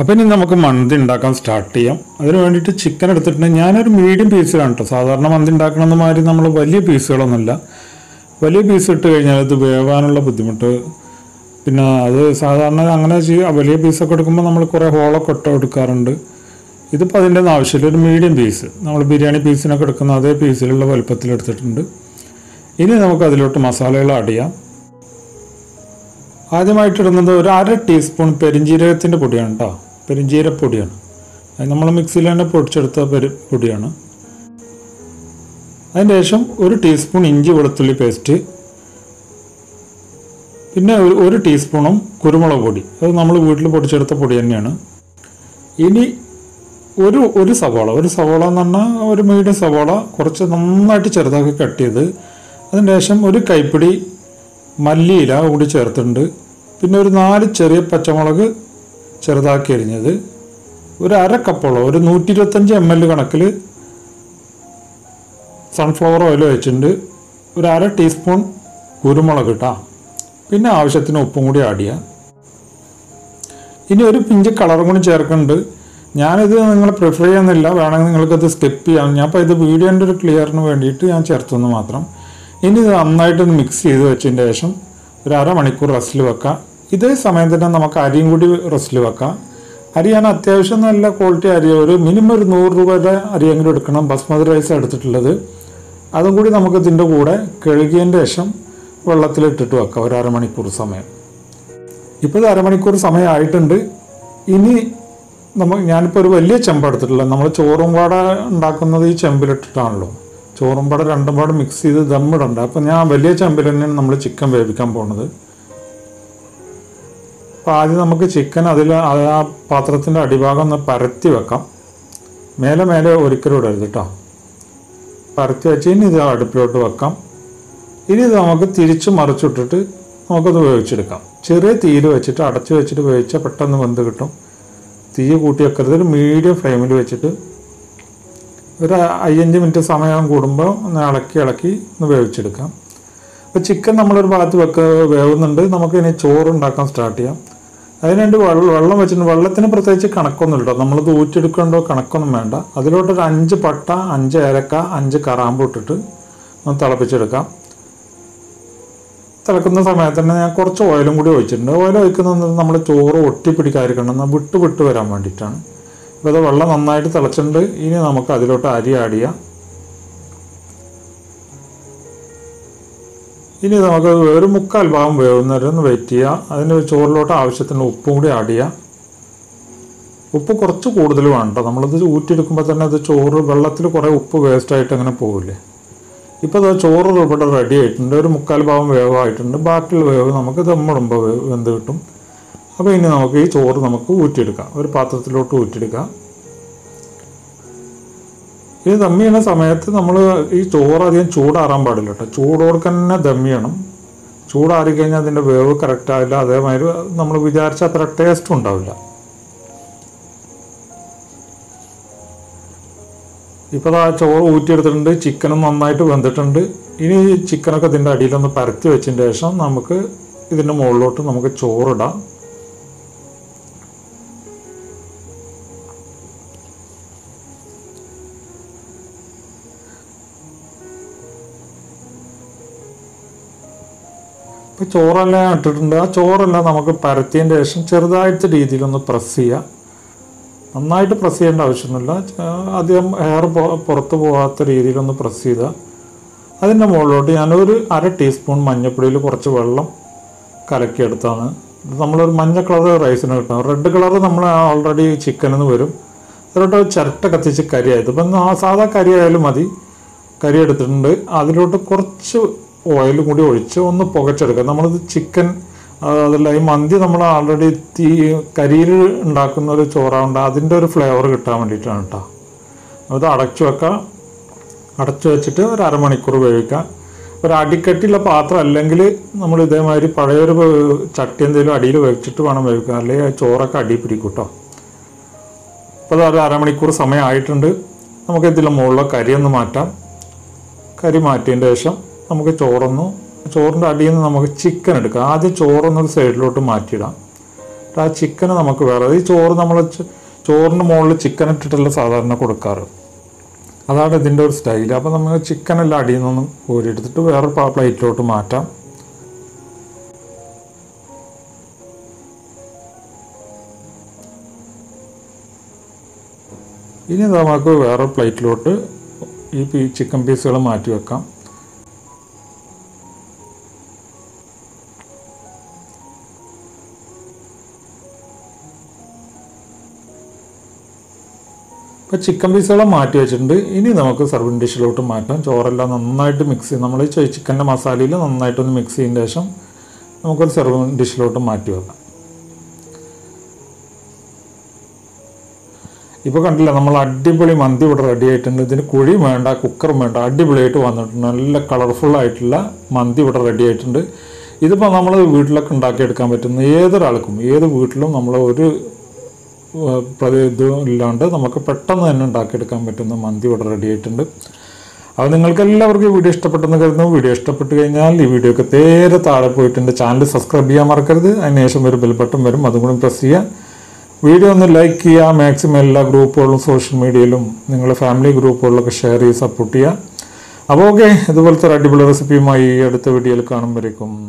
അപ്പോൾ ഇനി നമുക്ക് മന്തി ഉണ്ടാക്കാൻ സ്റ്റാർട്ട് ചെയ്യാം. അതിന് വേണ്ടിയിട്ട് ചിക്കൻ എടുത്തിട്ടുണ്ട്. ഞാനൊരു മീഡിയം പീസിലാണ് കേട്ടോ. സാധാരണ മന്തി ഉണ്ടാക്കണമെന്ന് മാതിരി നമ്മൾ വലിയ പീസുകളൊന്നുമില്ല. വലിയ പീസ് ഇട്ട് കഴിഞ്ഞാൽ അത് വേവാനുള്ള ബുദ്ധിമുട്ട്. പിന്നെ അത് സാധാരണ അങ്ങനെ ചെയ്യുക. വലിയ പീസൊക്കെ എടുക്കുമ്പോൾ നമ്മൾ കുറേ ഹോളൊക്കെ ഇട്ട് എടുക്കാറുണ്ട്. ഇതിപ്പോൾ അതിൻ്റെ ഒന്നും ആവശ്യമില്ല. ഒരു മീഡിയം പീസ്, നമ്മൾ ബിരിയാണി പീസിനൊക്കെ എടുക്കുന്ന അതേ പീസിലുള്ള വലുപ്പത്തിലെടുത്തിട്ടുണ്ട്. ഇനി നമുക്ക് അതിലോട്ട് മസാലകൾ ആഡ് ചെയ്യാം. ആദ്യമായിട്ടിടുന്നത് ഒരു അര ടീസ്പൂൺ പെരിഞ്ജീരകത്തിൻ്റെ പൊടിയാണ് കേട്ടോ. പെരിഞ്ജീരപ്പൊടിയാണ്. അത് നമ്മൾ മിക്സിയിൽ തന്നെ പൊടിച്ചെടുത്ത പൊടിയാണ്. അതിന് ശേഷം ഒരു ടീസ്പൂൺ ഇഞ്ചി വെളുത്തുള്ളി പേസ്റ്റ്, പിന്നെ ഒരു ടീസ്പൂണും കുരുമുളക് പൊടി. അത് നമ്മൾ വീട്ടിൽ പൊടിച്ചെടുത്ത പൊടി തന്നെയാണ്. ഇനി ഒരു സവാള, എന്ന് പറഞ്ഞാൽ ഒരു മീഡിയം സവാള കുറച്ച് നന്നായിട്ട് ചെറുതാക്കി കട്ട് ചെയ്ത്, അതിന് ശേഷം ഒരു കൈപ്പിടി മല്ലിയില കൂടി ചേർത്തിട്ടുണ്ട്. പിന്നെ ഒരു 4 ചെറിയ പച്ചമുളക് ചെറുതാക്കി എരിഞ്ഞത്, ഒരു അര കപ്പോളം, ഒരു 125 ml കണക്കിൽ സൺഫ്ലവർ ഓയിൽ ഒഴിച്ചിട്ടുണ്ട്. ഒരു അര ടീസ്പൂൺ കുരുമുളക് ഇട്ടാ, പിന്നെ ആവശ്യത്തിന് ഉപ്പും കൂടി ആഡ് ചെയ്യുക. ഇനി ഒരു പിഞ്ച് കളറും കൂടി ചേർക്കുന്നുണ്ട്. ഞാനിത് നിങ്ങൾ പ്രിഫർ ചെയ്യുന്നില്ല, വേണമെങ്കിൽ നിങ്ങൾക്കത് സ്കിപ്പ് ചെയ്യാം. ഞാൻ ഇപ്പോൾ ഇത് വീഡിയോൻ്റെ ഒരു ക്ലിയറിന് വേണ്ടിയിട്ട് ഞാൻ ചേർത്തെന്ന് മാത്രം. ഇനി ഇത് നന്നായിട്ടൊന്ന് മിക്സ് ചെയ്ത് വെച്ചതിൻ്റെ ശേഷം ഒരു അരമണിക്കൂർ റെസ്റ്റിൽ വെക്കാം. ഇതേ സമയം തന്നെ നമുക്ക് അരിയും കൂടി റെസ്റ്റിൽ വെക്കാം. അരി ഞാൻ അത്യാവശ്യം നല്ല ക്വാളിറ്റി അരി, ഒരു മിനിമം ഒരു 100 രൂപയുടെ അരിയെങ്കിലും എടുക്കണം. ബസ്മതി റൈസ് എടുത്തിട്ടുള്ളത്. അതും കൂടി നമുക്ക് ഇതിൻ്റെ കൂടെ കഴുകിയതിൻ്റെ ശേഷം വെള്ളത്തിലിട്ടിട്ട് വെക്കാം ഒരു അരമണിക്കൂർ സമയം. ഇപ്പോൾ ഇത് അരമണിക്കൂർ സമയമായിട്ടുണ്ട്. ഇനി ഞാനിപ്പോൾ ഒരു വലിയ ചെമ്പ് എടുത്തിട്ടില്ല. നമ്മൾ ചോറും പാട ഉണ്ടാക്കുന്നത് ഈ ചെമ്പിലിട്ടിട്ടാണല്ലോ. ചോറും പാട രണ്ടും പാട് മിക്സ് ചെയ്ത് ദമ്മിടണ്ട. അപ്പം ഞാൻ വലിയ ചെമ്പിൽ തന്നെയാണ് നമ്മൾ ചിക്കൻ വേവിക്കാൻ പോകുന്നത്. അപ്പോൾ ആദ്യം നമുക്ക് ചിക്കൻ അതിൽ ആ പാത്രത്തിൻ്റെ അടിഭാഗം ഒന്ന് പരത്തി വെക്കാം. മേലെ ഒരിക്കലും ഇടരുത് കേട്ടോ. പരത്തി വെച്ച് ഇനി ഇത് അടുപ്പിലോട്ട് വെക്കാം. ഇനി ഇത് നമുക്ക് തിരിച്ച് മറിച്ചിട്ടിട്ട് നമുക്കത് വേവിച്ചെടുക്കാം. ചെറിയ തീയിൽ വെച്ചിട്ട് അടച്ചു വെച്ചിട്ട് വേവിച്ചാൽ പെട്ടെന്ന് വെന്ത് കിട്ടും. തീ കൂട്ടി വെക്കരുത്. ഒരു മീഡിയം ഫ്ലെയിമിൽ വെച്ചിട്ട് ഒരു 5 മിനിറ്റ് സമയം കൂടുമ്പോൾ ഒന്ന് ഇളക്കി ഒന്ന് വേവിച്ചെടുക്കാം. അപ്പോൾ ചിക്കൻ നമ്മളൊരു ഭാഗത്ത് വേവുന്നുണ്ട്. നമുക്ക് ഇനി ചോറുണ്ടാക്കാൻ സ്റ്റാർട്ട് ചെയ്യാം. അതിനുവേണ്ടി വെള്ളം വെച്ചിട്ടുണ്ട്. വെള്ളത്തിന് പ്രത്യേകിച്ച് കണക്കൊന്നും ഇല്ല. നമ്മളത് ഊറ്റിയെടുക്കേണ്ടോ കണക്കൊന്നും വേണ്ട. അതിലോട്ടൊരു 5 പട്ട, 5 ഏലക്ക, 5 കറാമ്പ് ഇട്ടിട്ട് ഒന്ന് തിളപ്പിച്ചെടുക്കാം. തിളക്കുന്ന സമയത്ത് തന്നെ ഞാൻ കുറച്ച് ഓയിലും കൂടി ഒഴിച്ചിട്ടുണ്ട്. ഓയിൽ ഒഴിക്കുന്നത് നമ്മുടെ ചോറ് ഒട്ടിപ്പിടിക്കാതിരിക്കണം, എന്നാൽ വിട്ട് വരാൻ വേണ്ടിയിട്ടാണ്. അപ്പോൾ അത് വെള്ളം നന്നായിട്ട് തിളച്ചിട്ടുണ്ട്. ഇനി നമുക്ക് അതിലോട്ട് അരി ആഡ് ചെയ്യാം. ഇനി നമുക്ക് ഒരു 3/4 ഭാഗം വേവുന്നവരൊന്ന് വെയിറ്റ് ചെയ്യാം. അതിന് ചോറിലോട്ട് ആവശ്യത്തിന് ഉപ്പും കൂടി ആഡ് ചെയ്യാം. ഉപ്പ് കുറച്ച് കൂടുതൽ വേണ്ട. നമ്മളിത് ഊറ്റിയെടുക്കുമ്പോൾ തന്നെ അത് ചോറ് വെള്ളത്തിൽ കുറേ ഉപ്പ് വേസ്റ്റായിട്ട് അങ്ങനെ പോകില്ലേ. ഇപ്പോൾ അത് ചോറ് ഇവിടെ റെഡി ആയിട്ടുണ്ട്. ഒരു 3/4 ഭാഗം വേവായിട്ടുണ്ട്. ബാക്കിയുള്ള വേവ് നമുക്ക് ദമ്മിടുമ്പോൾ വെന്ത് കിട്ടും. അപ്പോൾ ഇനി നമുക്ക് ഈ ചോറ് നമുക്ക് ഊറ്റിയെടുക്കാം. ഒരു പാത്രത്തിലോട്ട് ഊറ്റിയെടുക്കാം. ഇത് ദം ചെയ്യുന്ന സമയത്ത് നമ്മൾ ഈ ചോറ് അധികം ചൂടാറാൻ പാടില്ല കേട്ടോ. ചൂടോടെ തന്നെ ദം ചെയ്യണം. ചൂടാറി കഴിഞ്ഞാൽ അതിൻ്റെ വേവ് കറക്റ്റ് ആവില്ല. അതേമാതിരി നമ്മൾ വിചാരിച്ച അത്ര ടേസ്റ്റും ഉണ്ടാവില്ല. ഇപ്പോൾ ആ ചോറ് ഊറ്റിയെടുത്തിട്ടുണ്ട്. ചിക്കനും നന്നായിട്ട് വെന്തിട്ടുണ്ട്. ഇനി ചിക്കനൊക്കെ ഇതിൻ്റെ അടിയിലൊന്ന് പരത്തി വെച്ചതിന് ശേഷം നമുക്ക് ഇതിൻ്റെ മുകളിലോട്ട് നമുക്ക് ചോറിടാം. ഇപ്പോൾ ചോറെല്ലാം ഇട്ടിട്ടുണ്ട്. ആ ചോറെല്ലാം നമുക്ക് പരത്തിയതിന് ശേഷം ചെറുതായിട്ട് രീതിയിലൊന്ന് പ്രസ് ചെയ്യുക. നന്നായിട്ട് പ്രസ് ചെയ്യേണ്ട ആവശ്യമൊന്നുമില്ല. അധികം എയർ പുറത്ത് പോകാത്ത രീതിയിലൊന്ന് പ്രസ് ചെയ്താൽ അതിൻ്റെ മുകളിലോട്ട് ഞാനൊരു അര ടീസ്പൂൺ മഞ്ഞപ്പൊടിയിൽ കുറച്ച് വെള്ളം കലക്കിയെടുത്താണ്. നമ്മളൊരു മഞ്ഞ കളർ റൈസിന് കിട്ടും. റെഡ് കളർ നമ്മൾ ഓൾറെഡി ചിക്കനിൽ നിന്ന് വരും. അതിലോട്ട് ചിരട്ട കത്തിച്ച് കരിയായത്. ഇപ്പം സാധാ കരി ആയാലും മതി. കരി എടുത്തിട്ടുണ്ട്. അതിലോട്ട് കുറച്ച് ഓയിലും കൂടി ഒഴിച്ച് ഒന്ന് പുകച്ചെടുക്കുക. നമ്മളിത് ചിക്കൻ അതല്ല, ഈ മന്തി നമ്മൾ ആൾറെഡി തീ കരിയിൽ ഉണ്ടാക്കുന്ന ഒരു ചോറാവുണ്ട്. അതിൻ്റെ ഒരു ഫ്ലേവർ കിട്ടാൻ വേണ്ടിയിട്ടാണ് കേട്ടോ. അത് അടച്ചു വെക്കാം. അടച്ചു വെച്ചിട്ട് ഒരു അരമണിക്കൂർ വേവിക്കാം. ഒരു അടിക്കട്ടിയുള്ള പാത്രം അല്ലെങ്കിൽ നമ്മൾ ഇതേമാതിരി പഴയൊരു ചട്ടി എന്തെങ്കിലും അടിയിൽ വെച്ചിട്ട് വേണം വേവിക്കാൻ, അല്ലെങ്കിൽ ചോറൊക്കെ അടി പിടിക്കും കേട്ടോ. അപ്പോൾ അത് ഒരു അരമണിക്കൂർ സമയമായിട്ടുണ്ട്. നമുക്ക് ഇതിൽ മുകളിലെ കരിയൊന്ന് മാറ്റാം. കരി മാറ്റിയതിൻ്റെ ശേഷം നമുക്ക് ചോറിൻ്റെ അടിയിൽ നിന്ന് നമുക്ക് ചിക്കൻ എടുക്കാം. ആദ്യം ചോറൊന്നൊരു സൈഡിലോട്ട് മാറ്റിയിടാം. ആ ചിക്കന് നമുക്ക് വേറെ, ഈ ചോറ് നമ്മൾ ചോറിന് മുകളിൽ ചിക്കൻ ഇട്ടിട്ടല്ല സാധാരണ കൊടുക്കാറ്, അതാണ് ഇതിൻ്റെ ഒരു സ്റ്റൈൽ. അപ്പോൾ നമുക്ക് ചിക്കനെല്ലാം അടിയിൽ നിന്നും കോരിയെടുത്തിട്ട് വേറെ പ്ലേറ്റിലോട്ട് മാറ്റാം. ഇനി നമുക്ക് വേറെ പ്ലേറ്റിലോട്ട് ഈ ചിക്കൻ പീസുകൾ മാറ്റി വെക്കാം. ഇപ്പോൾ ചിക്കൻ പീസുകൾ മാറ്റി വെച്ചിട്ടുണ്ട്. ഇനി നമുക്ക് സർവിങ് ഡിഷിലോട്ട് മാറ്റാം. ചോറെല്ലാം നന്നായിട്ട് മിക്സ് ചെയ്യും, നമ്മൾ ചിക്കൻ്റെ മസാലയിൽ നന്നായിട്ടൊന്ന് മിക്സ് ചെയ്തതിന് ശേഷം നമുക്കൊരു സർവിങ് ഡിഷിലോട്ട് മാറ്റി വെക്കാം. ഇപ്പോൾ കണ്ടില്ല, നമ്മൾ അടിപൊളി മന്തി ഇവിടെ റെഡി ആയിട്ടുണ്ട്. ഇതിന് കുഴിയും വേണ്ട, കുക്കറും വേണ്ട, അടിപൊളിയായിട്ട് വന്നിട്ടുണ്ട്. നല്ല കളർഫുള്ളായിട്ടുള്ള മന്തി ഇവിടെ റെഡി ആയിട്ടുണ്ട്. ഇതിപ്പോൾ നമ്മൾ വീട്ടിലൊക്കെ ഉണ്ടാക്കിയെടുക്കാൻ പറ്റുന്ന ഏതൊരാൾക്കും, ഏത് വീട്ടിലും നമ്മൾ ഒരു ഇതും ഇല്ലാണ്ട് നമുക്ക് പെട്ടെന്ന് തന്നെ ഉണ്ടാക്കിയെടുക്കാൻ പറ്റുന്ന മന്തി ഇവിടെ റെഡി ആയിട്ടുണ്ട്. അപ്പോൾ നിങ്ങൾക്ക് എല്ലാവർക്കും ഈ വീഡിയോ ഇഷ്ടപ്പെട്ടെന്ന് കരുതുന്നു. വീഡിയോ ഇഷ്ടപ്പെട്ട് കഴിഞ്ഞാൽ ഈ വീഡിയോക്ക് നേരെ താഴെ പോയിട്ട് എൻ്റെ ചാനൽ സബ്സ്ക്രൈബ് ചെയ്യാൻ മറക്കരുത്. അതിനുശേഷം ഒരു ബെൽ ബട്ടൺ വരും, അതും കൂടി പ്രസ് ചെയ്യുക. വീഡിയോ ഒന്ന് ലൈക്ക് ചെയ്യുക. മാക്സിമം എല്ലാ ഗ്രൂപ്പുകളിലും സോഷ്യൽ മീഡിയയിലും നിങ്ങളുടെ ഫാമിലി ഗ്രൂപ്പുകളിലൊക്കെ ഷെയർ ചെയ്ത് സപ്പോർട്ട് ചെയ്യുക. അപ്പോൾ ഓക്കെ, ഇതുപോലത്തെ ഒരു അടിപൊളി റെസിപ്പിയുമായി അടുത്ത വീഡിയോയിൽ കാണുമ്പോഴേക്കും